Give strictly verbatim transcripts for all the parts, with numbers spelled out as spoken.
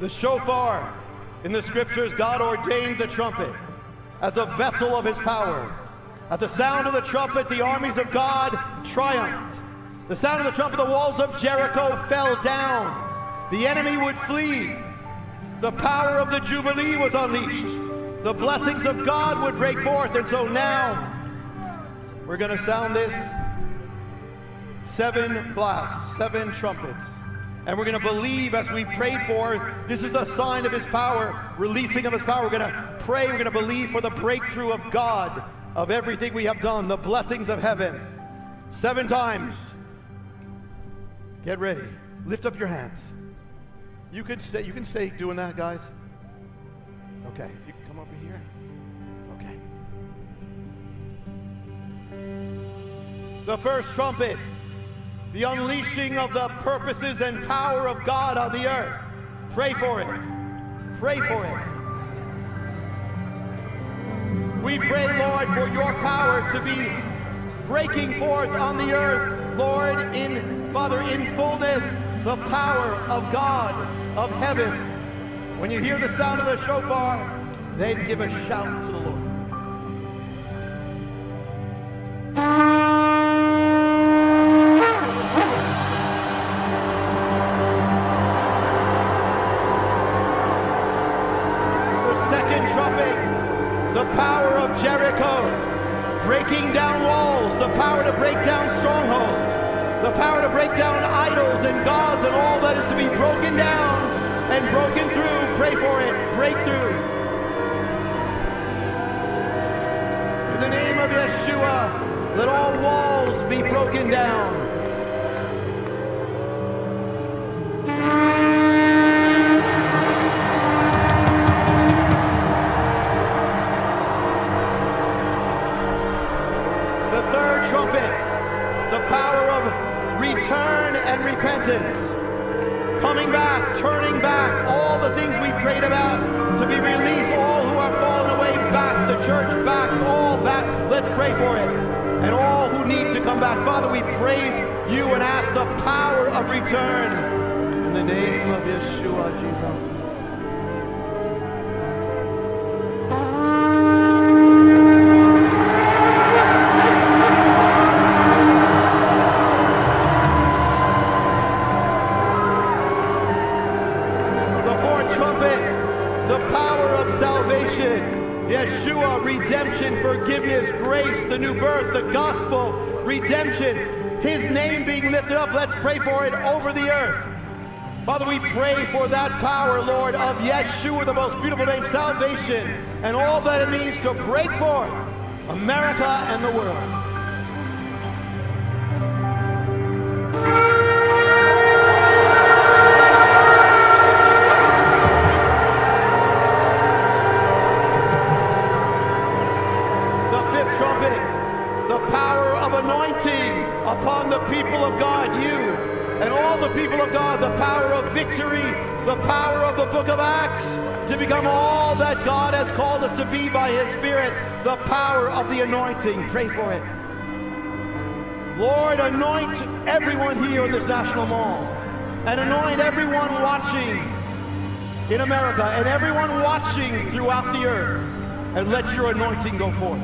The shofar in the scriptures, God ordained the trumpet as a vessel of his power. At the sound of the trumpet, the armies of God triumphed. The sound of the trumpet, the walls of Jericho fell down. The enemy would flee. The power of the Jubilee was unleashed. The blessings of God would break forth. And so now we're going to sound this seven blasts, seven trumpets. And we're going to believe as we pray for, this is a sign of his power, releasing of his power. We're going to pray, we're going to believe for the breakthrough of God, of everything we have done, the blessings of heaven. Seven times. Get ready. Lift up your hands. You could stay, you can stay doing that, guys. Okay. If you can come over here. Okay. The first trumpet. The unleashing of the purposes and power of God on the earth. Pray for it. Pray for it. We pray, Lord, for your power to be breaking forth on the earth, Lord, in, Father, in fullness, the power of God, of heaven. When you hear the sound of the shofar, then give a shout to the Lord. Yeshua, let all walls be broken down. The third trumpet, the power of return and repentance. Coming back, turning back, all the things we prayed about to be released, all who are fallen away back, the church back, all back. Let's pray for it. And all who need to come back. Father, we praise you and ask the power of return. In the name of Yeshua, Jesus. Pray for it over the earth. Father, we pray for that power, Lord, of Yeshua, the most beautiful name, salvation, and all that it means to break forth America and the world. The power of the anointing. Pray for it. Lord, anoint everyone here in this National Mall, and anoint everyone watching in America and everyone watching throughout the earth, and let your anointing go forth.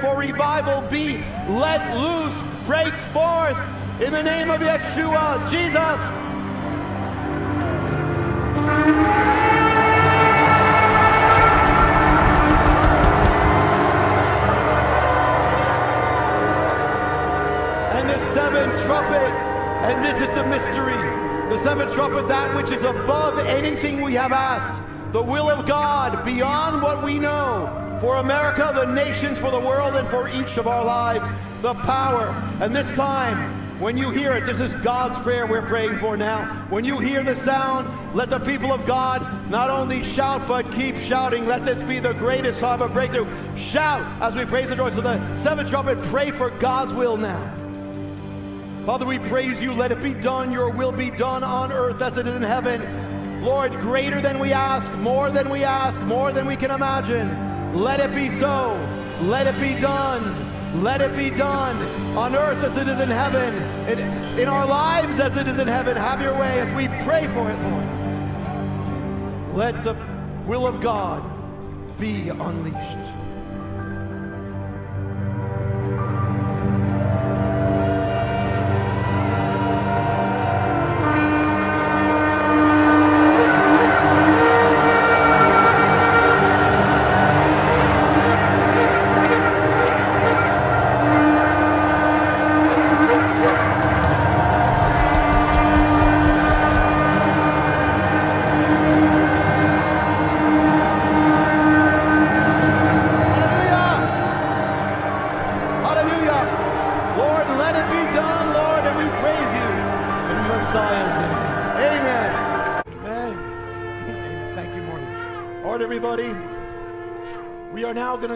For revival be let loose, break forth in the name of Yeshua, Jesus. And the seventh trumpet, and this is the mystery, the seventh trumpet, that which is above anything we have asked, the will of God beyond what we know. for America, the nations, for the world, and for each of our lives, the power. And this time, when you hear it, this is God's prayer we're praying for now. When you hear the sound, let the people of God not only shout, but keep shouting. Let this be the greatest time of breakthrough. Shout as we praise the Lord. So the seventh trumpet, pray for God's will now. Father, we praise you. Let it be done. Your will be done on earth as it is in heaven. Lord, greater than we ask, more than we ask, more than we can imagine. Let it be so. Let it be done. Let it be done on earth as it is in heaven. In, in our lives as it is in heaven. Have your way as we pray for it, Lord. Let the will of God be unleashed.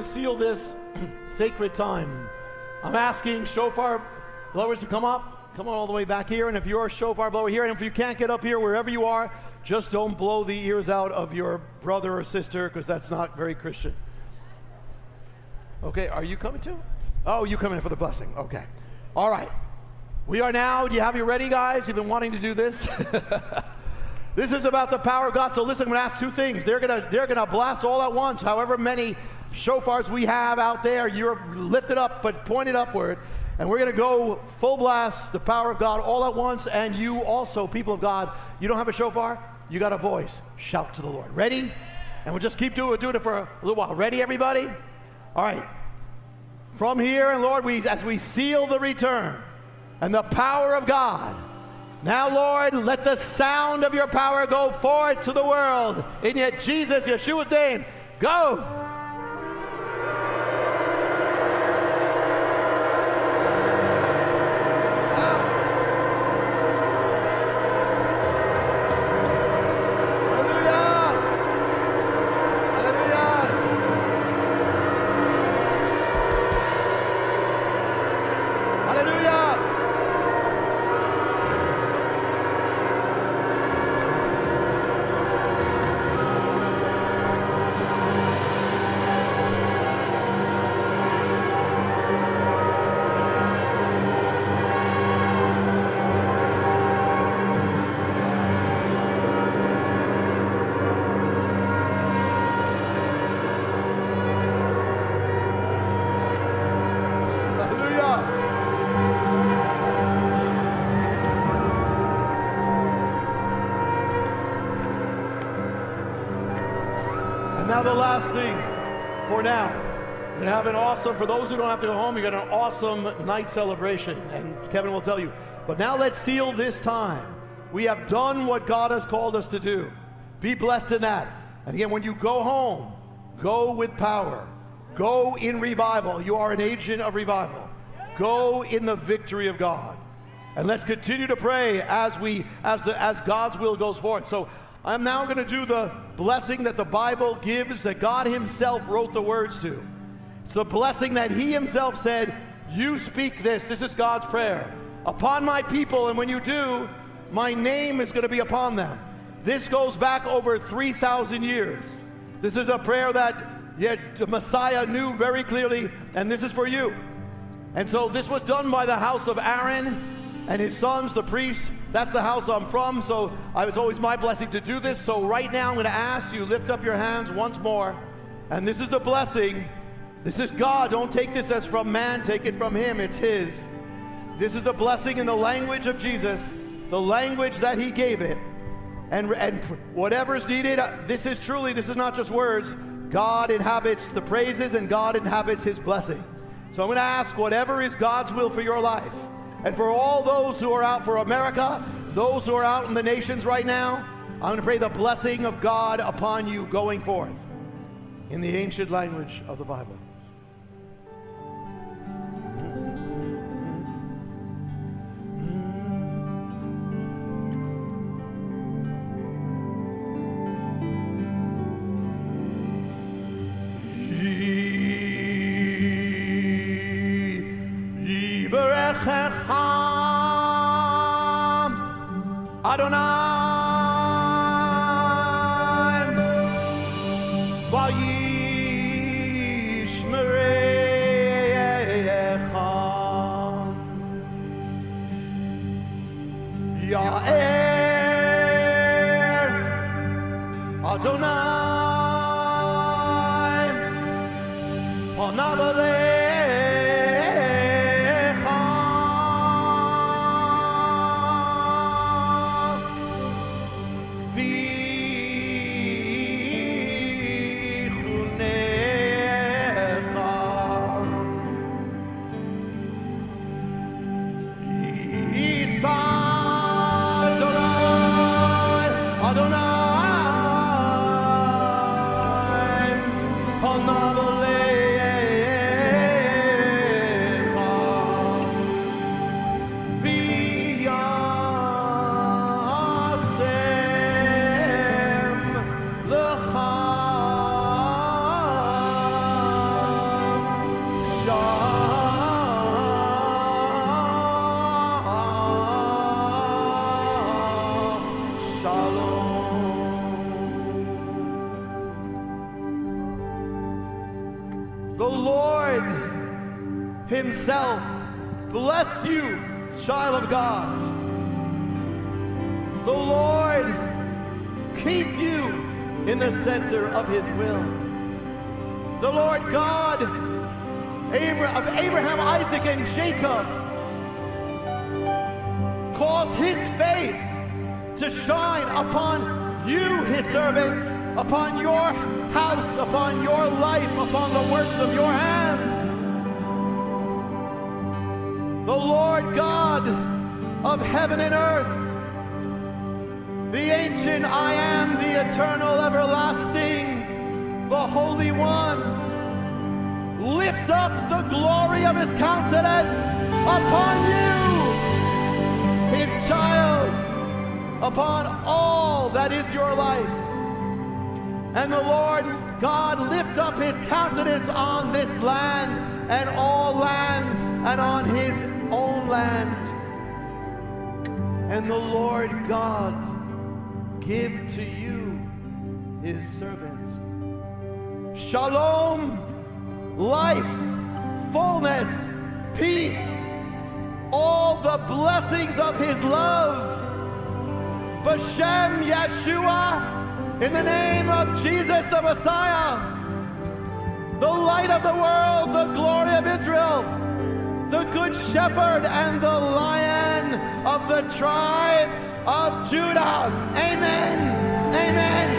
Seal this sacred time. I'm asking shofar blowers to come up, come on all the way back here. And if you're a shofar blower here, and if you can't get up here, wherever you are, just don't blow the ears out of your brother or sister, because that's not very Christian. Okay, are you coming too? Oh, you coming in for the blessing. Okay. All right. We are now, do you have you ready, guys? You've been wanting to do this. This is about the power of God. So listen, I'm going to ask two things. They're going to they're going to blast all at once, however many shofars we have out there. You're lifted up but pointed upward, and we're going to go full blast, the power of God all at once. And you also, people of God, you don't have a shofar, you got a voice, shout to the Lord. Ready? And we'll just keep doing, doing it for a little while. Ready, everybody? All right, from here, and Lord, we as we seal the return and the power of God now, Lord, let the sound of your power go forth to the world in yet Jesus Yeshua's name. Go. The last thing for now, you're gonna have an awesome, for those who don't have to go home, you got an awesome night celebration, and Kevin will tell you. But now let's seal this time. We have done what God has called us to do. Be blessed in that. And again, when you go home, go with power, go in revival. You are an agent of revival. Go in the victory of God, and let's continue to pray as we as the as God's will goes forth. So I'm now going to do the blessing that the Bible gives, that God himself wrote the words to. It's the blessing that he himself said, you speak this. This is God's prayer. Upon my people, and when you do, my name is going to be upon them. This goes back over three thousand years. This is a prayer that the Messiah knew very clearly, and this is for you. And so this was done by the house of Aaron and his sons, the priests. That's the house I'm from, so it's always my blessing to do this. So right now I'm going to ask you, lift up your hands once more. And this is the blessing. This is God. Don't take this as from man. Take it from him. It's his. This is the blessing in the language of Jesus, the language that he gave it. And, and whatever is needed, this is truly, this is not just words. God inhabits the praises, and God inhabits his blessing. So I'm going to ask, whatever is God's will for your life, and for all those who are out for America, those who are out in the nations right now, I'm going to pray the blessing of God upon you going forth. in the ancient language of the Bible. Himself bless you, child of God. The Lord keep you in the center of his will. The Lord God of Abraham, Isaac, and Jacob cause his face to shine upon you, his servant, upon your house, upon your life, upon the works of your hands. The Lord God of heaven and earth, the ancient I am, the eternal, everlasting, the Holy One, lift up the glory of his countenance upon you, his child, upon all that is your life. And the Lord God lift up his countenance on this land and all lands and on his own land, and the Lord God give to you his servants shalom, life, fullness, peace, all the blessings of his love. Beshem Yeshua, in the name of Jesus the Messiah, the light of the world, the glory of Israel, the good shepherd and the lion of the tribe of Judah. Amen. Amen.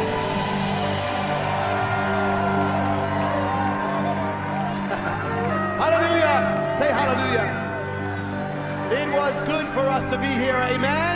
Hallelujah. Say hallelujah. It was good for us to be here. Amen.